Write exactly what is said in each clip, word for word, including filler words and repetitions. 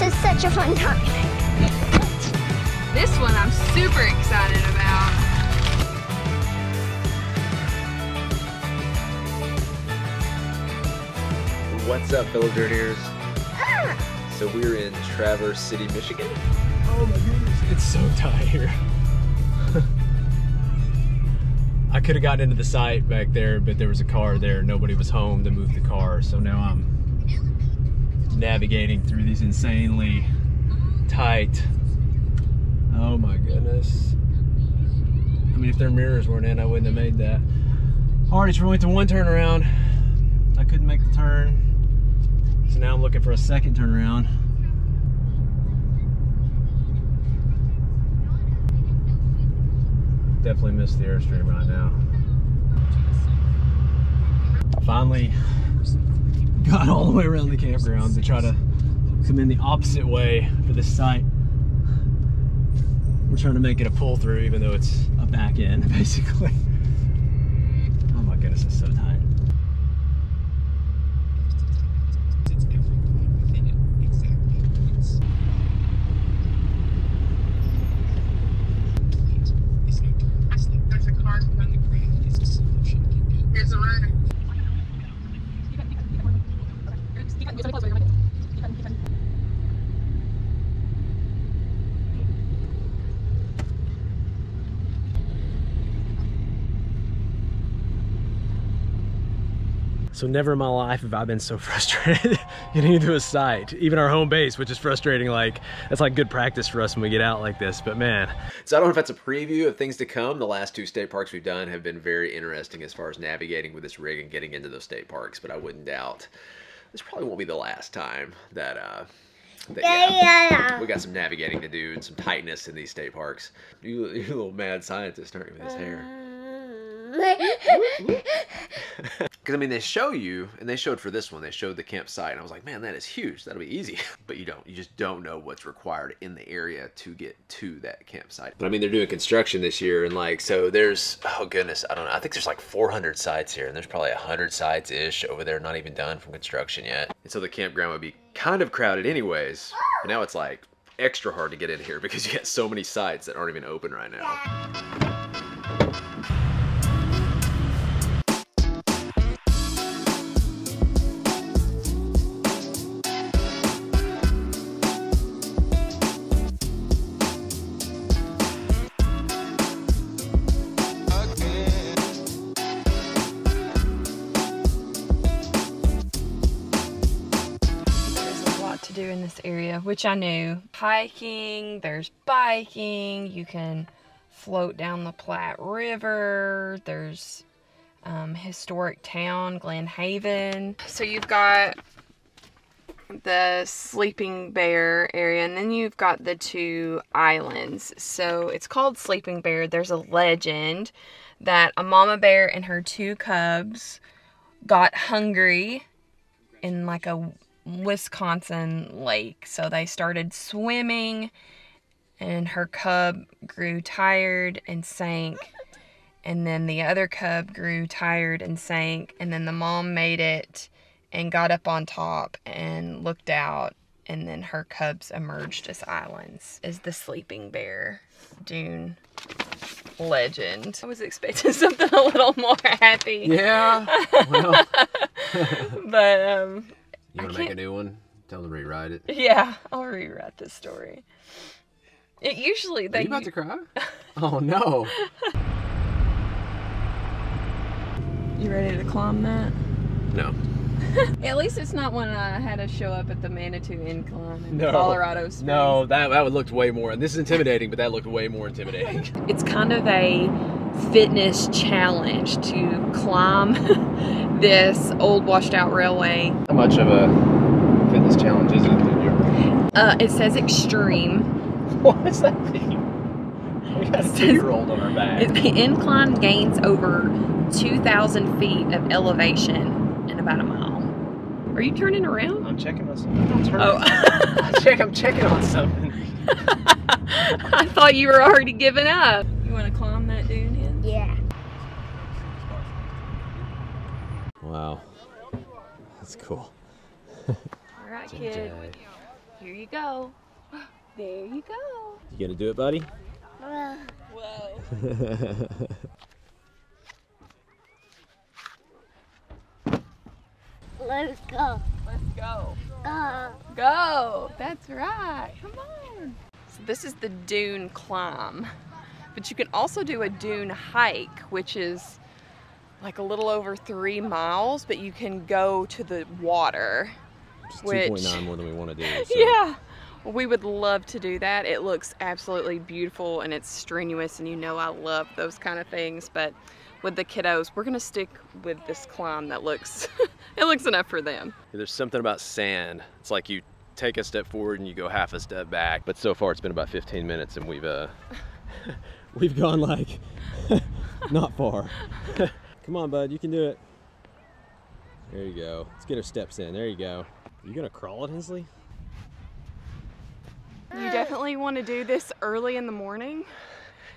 This is such a fun time. This one I'm super excited about. What's up, fellow journeyers? Ah! So we're in Traverse City, Michigan. Oh my goodness, it's so tight here. I could have gotten into the site back there, but there was a car there. Nobody was home to move the car, so now I'm navigating through these insanely tight. Oh my goodness. I mean, if their mirrors weren't in, I wouldn't have made that. All right, so we went to one turnaround. I couldn't make the turn. So now I'm looking for a second turnaround. Definitely missed the Airstream right now. Finally got all the way around the campground to try to come in the opposite way for this site. We're trying to make it a pull through even though it's a back end basically. Oh my goodness, it's so tight. So never in my life have I been so frustrated getting into a site, even our home base, which is frustrating. Like, that's like good practice for us when we get out like this, but man. So I don't know if that's a preview of things to come. The last two state parks we've done have been very interesting as far as navigating with this rig and getting into those state parks, but I wouldn't doubt this probably won't be the last time that, uh, that yeah, yeah, yeah. we got some navigating to do and some tightness in these state parks. You, you little mad scientist, aren't you, with his hair? Because I mean, they show you, and they showed for this one, they showed the campsite, and I was like, man, that is huge, that'll be easy. But you don't, you just don't know what's required in the area to get to that campsite. But I mean, they're doing construction this year, and like, so there's, oh goodness, I don't know, I think there's like four hundred sites here, and there's probably one hundred sites-ish over there not even done from construction yet. And so the campground would be kind of crowded anyways, but now it's like extra hard to get in here because you got so many sites that aren't even open right now. In this area, which I knew. Hiking, there's biking, you can float down the Platte River, there's um, historic town, Glen Haven. So you've got the Sleeping Bear area, and then you've got the two islands. So it's called Sleeping Bear. There's a legend that a mama bear and her two cubs got hungry in like a Wisconsin lake, so they started swimming and her cub grew tired and sank, and then the other cub grew tired and sank, and then the mom made it and got up on top and looked out, and then her cubs emerged as islands. Is the Sleeping Bear Dune legend. I was expecting something a little more happy. Yeah, well. But um you want to make a new one? Tell them to rewrite it. Yeah, I'll rewrite this story. It usually... They Are you about to cry? Oh, no. You ready to climb that? No. At least it's not when I had to show up at the Manitou Incline in no, Colorado Springs. No, that, that looked way more... And this is intimidating, but that looked way more intimidating. It's kind of a fitness challenge to climb... this old washed out railway. How much of a fitness challenge is it in your uh, it says extreme. What does that mean? We got a two-year-old on our back. It, the incline gains over two thousand feet of elevation in about a mile. Are you turning around? I'm checking on something. Don't turn. Oh. I check, I'm checking on something. I thought you were already giving up. You want to climb that dune here? Yeah. Wow, that's cool. All right, kid. Here you go. There you go. You gonna do it, buddy? Uh, Whoa. Let's go. Let's go. Go. Go. That's right. Come on. So this is the dune climb, but you can also do a dune hike, which is like a little over three miles, but you can go to the water. It's two point nine more than we want to do. So. Yeah. We would love to do that. It looks absolutely beautiful and it's strenuous, and you know I love those kind of things, but with the kiddos, we're gonna stick with this climb that looks, it looks enough for them. There's something about sand. It's like you take a step forward and you go half a step back, but so far it's been about fifteen minutes and we've, uh, we've gone like not far. Come on, bud, you can do it. There you go. Let's get our steps in, there you go. Are you gonna crawl it, Hensley? You definitely want to do this early in the morning.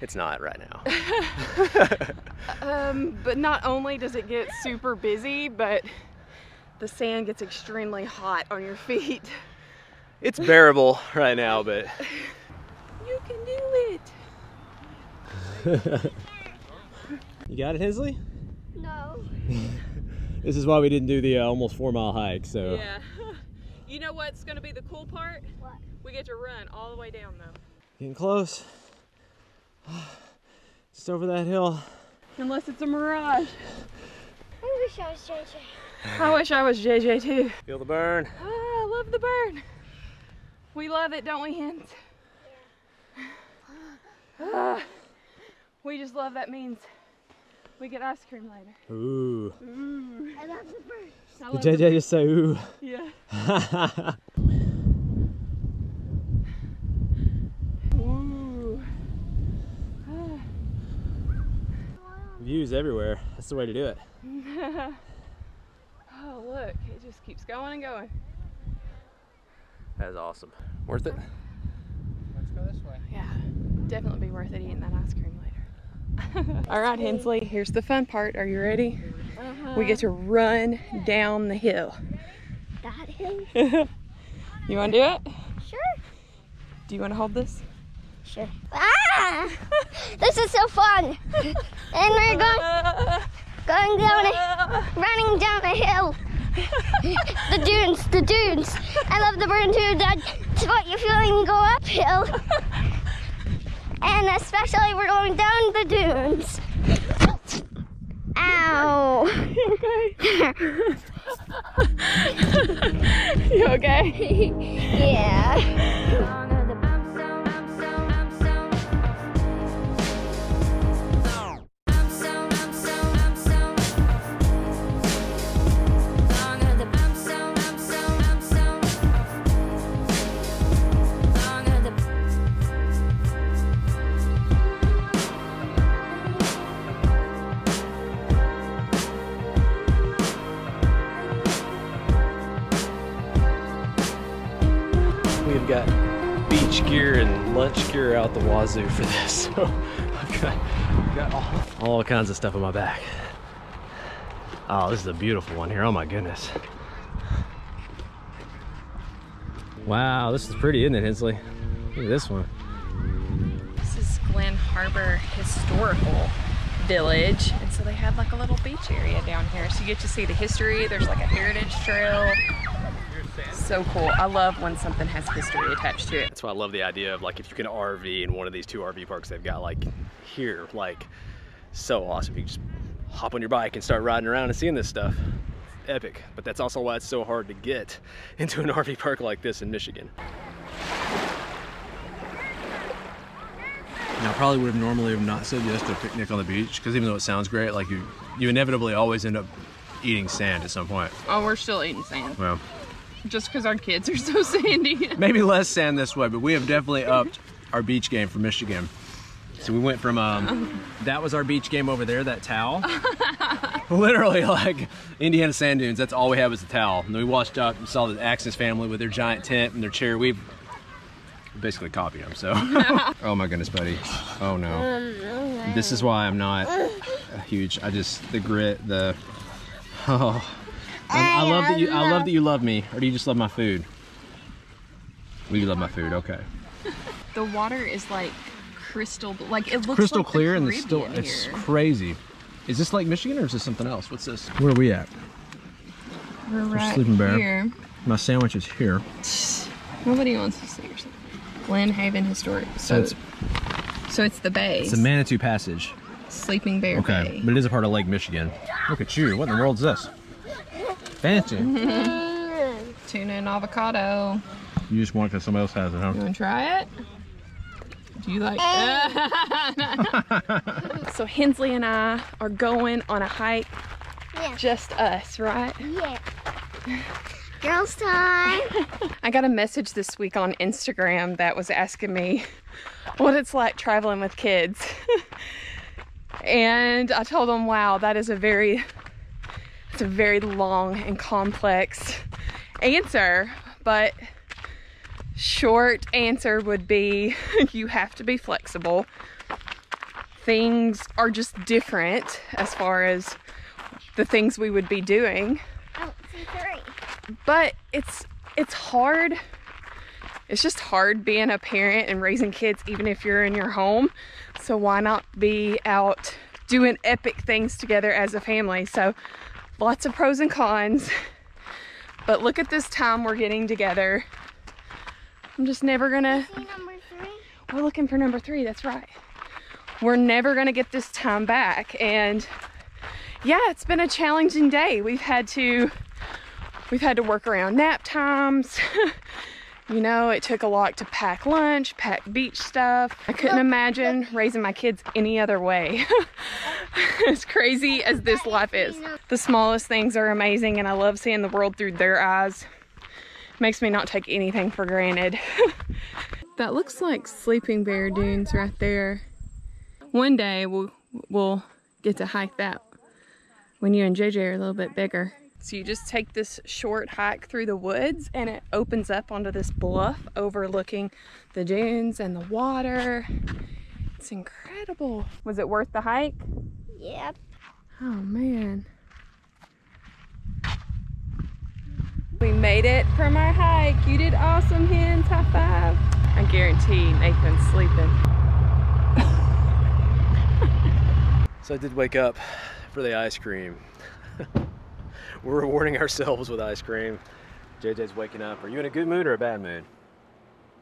It's not right now. um, but not only does it get super busy, but the sand gets extremely hot on your feet. It's bearable right now, but... You can do it. You got it, Hensley? No. This is why we didn't do the uh, almost four mile hike, so... Yeah. You know what's going to be the cool part? What? We get to run all the way down though. Getting close. Just over that hill. Unless it's a mirage. I wish I was J J. I wish I was J J too. Feel the burn. Ah, I love the burn. We love it, don't we, Hens? Yeah. Ah, we just love that means we get ice cream later. Ooh. Ooh. I love the burn. I love Did J J the burn. Just say ooh? Yeah. Views everywhere. That's the way to do it. Oh, look, it just keeps going and going. That is awesome. Worth it? Let's go this way. Yeah, definitely be worth it eating that ice cream later. All right, Hensley, here's the fun part. Are you ready? Uh-huh. We get to run down the hill. That hill? You want to do it? Sure. Do you want to hold this? Sure. Ah! This is so fun! And we're going, going down a, running down a hill. The dunes, the dunes. I love the burn too, Dad. It's what you're feeling go uphill. And especially we're going down the dunes. Ow! You okay? You okay? Yeah. Gear out the wazoo for this, so I've got, I've got all, all kinds of stuff in my back. Oh, this is a beautiful one here. Oh my goodness. Wow, this is pretty, isn't it, Hensley? Look at this one. This is Glen Harbor Historical Village, and so they have like a little beach area down here, so you get to see the history. There's like a heritage trail. So cool. I love when something has history attached to it. That's why I love the idea of like if you can R V in one of these two R V parks they've got like here, like so awesome. You can just hop on your bike and start riding around and seeing this stuff. It's epic. But that's also why it's so hard to get into an R V park like this in Michigan. Now, I probably would have normally not said yes to a picnic on the beach because even though it sounds great, like you, you inevitably always end up eating sand at some point. Oh, we're still eating sand. Well. Just because our kids are so sandy. Maybe less sand this way, but we have definitely upped our beach game from Michigan. So we went from, um, that was our beach game over there, that towel. Literally like Indiana sand dunes, that's all we had was the towel. And then we washed up and saw the Axens family with their giant tent and their chair. We've basically copied them, so. Oh my goodness, buddy. Oh no. This is why I'm not huge. I just, the grit, the, oh. I love that you. I love that you love me, or do you just love my food? You love my food, okay. The water is like crystal, like it looks crystal like clear, the and it's still here. It's crazy. Is this Lake Michigan or is this something else? What's this? Where are we at? We're right Sleeping Bear. Here. My sandwich is here. Nobody wants to see your sandwich. Glen Haven Historic. So it's, so it's the bay. It's the Manitou Passage. Sleeping Bear okay, Bay. But it is a part of Lake Michigan. Look at you. What in the world is this? Fancy. Tuna and avocado. You just want it because somebody else has it, huh? You want to try it? Do you like it? So Hensley and I are going on a hike. Yeah. Just us, right? Yeah. Girls time. I got a message this week on Instagram that was asking me what it's like traveling with kids. And I told them, wow, that is a very, it's a very long and complex answer, but short answer would be you have to be flexible. Things are just different as far as the things we would be doing. Oh, it's three. But it's it's hard. It's just hard being a parent and raising kids even if you're in your home. So why not be out doing epic things together as a family? So lots of pros and cons. But look at this time we're getting together. I'm just never gonna... Is it number three? We're looking for number three, that's right. We're never gonna get this time back. And yeah, it's been a challenging day. We've had to, we've had to work around nap times. You know, it took a lot to pack lunch, pack beach stuff. I couldn't imagine raising my kids any other way. As crazy as this life is. The smallest things are amazing, and I love seeing the world through their eyes. It makes me not take anything for granted. That looks like Sleeping Bear Dunes right there. One day we'll, we'll get to hike that when you and J J are a little bit bigger. So you just take this short hike through the woods and it opens up onto this bluff overlooking the dunes and the water. It's incredible. Was it worth the hike? Yep. Oh man. We made it from our hike. You did awesome, Hens. High five. I guarantee Nathan's sleeping. So I did wake up for the ice cream. We're rewarding ourselves with ice cream. J J's waking up. Are you in a good mood or a bad mood?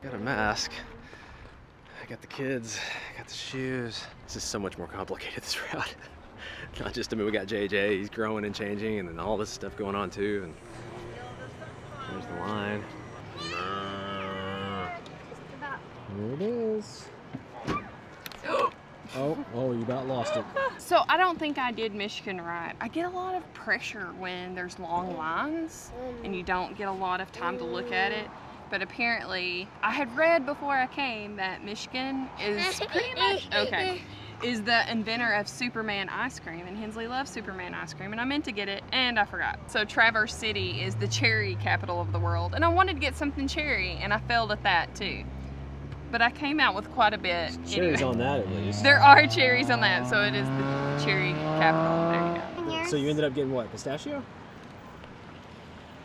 Got a mask. I got the kids. I got the shoes. This is so much more complicated, this route. Not just, I mean, we got J J. He's growing and changing, and then all this stuff going on too. And there's the line. Yeah, there it is. Oh, oh, you about lost it. So I don't think I did Michigan right. I get a lot of pressure when there's long lines and you don't get a lot of time to look at it. But apparently, I had read before I came that Michigan is pretty much, okay, is the inventor of Superman ice cream, and Hensley loves Superman ice cream, and I meant to get it and I forgot. So Traverse City is the cherry capital of the world, and I wanted to get something cherry and I failed at that too. But I came out with quite a bit. Cherries anyway. On that at least. There are cherries on that, so it is the cherry capital. There you go. Yes. So you ended up getting what, pistachio?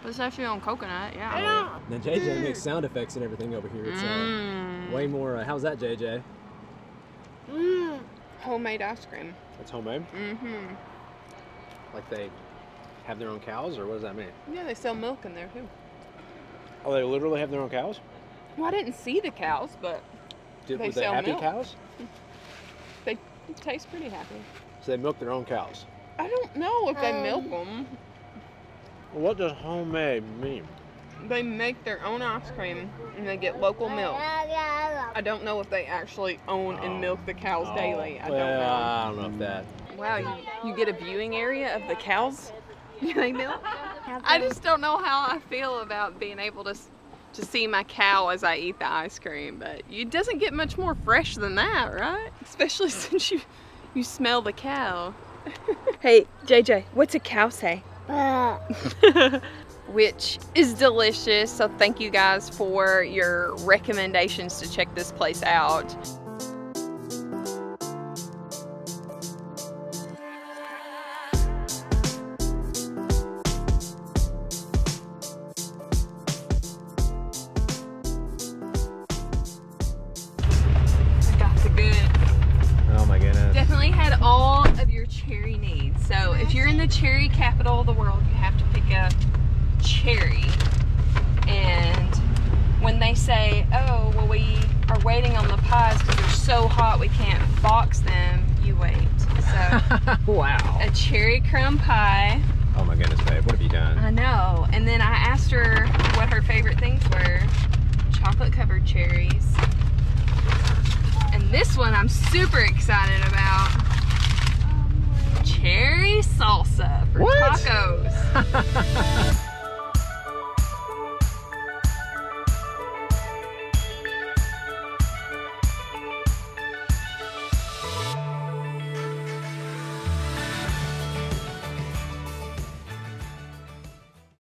Pistachio and coconut, yeah. yeah. Now J J makes sound effects and everything over here. It's mm. uh, way more, uh, how's that J J? Mm. Homemade ice cream. It's homemade? Mm-hmm. Like they have their own cows, or what does that mean? Yeah, they sell milk in there too. Oh, they literally have their own cows? Well, I didn't see the cows, but Did, they were they sell happy milk. Cows? They taste pretty happy. So they milk their own cows? I don't know if um, they milk them. What does homemade mean? They make their own ice cream and they get local milk. I don't know if they actually own oh. and milk the cows oh. daily. I well, don't know. I don't know if that. Wow, you, you get a viewing area of the cows they milk? I just don't know how I feel about being able to to see my cow as I eat the ice cream, but it doesn't get much more fresh than that, right? Especially since you you smell the cow. Hey, J J, what's a cow say? Which is delicious, so thank you guys for your recommendations to check this place out. you're in the cherry capital of the world, you have to pick up cherry. And when they say, oh, well, we are waiting on the pies because they're so hot we can't box them, you wait. So wow. A cherry crumb pie. Oh my goodness, babe, what have you done? I know. And then I asked her what her favorite things were. Chocolate covered cherries. And this one I'm super excited about. Um, Cherry salsa for what? Tacos.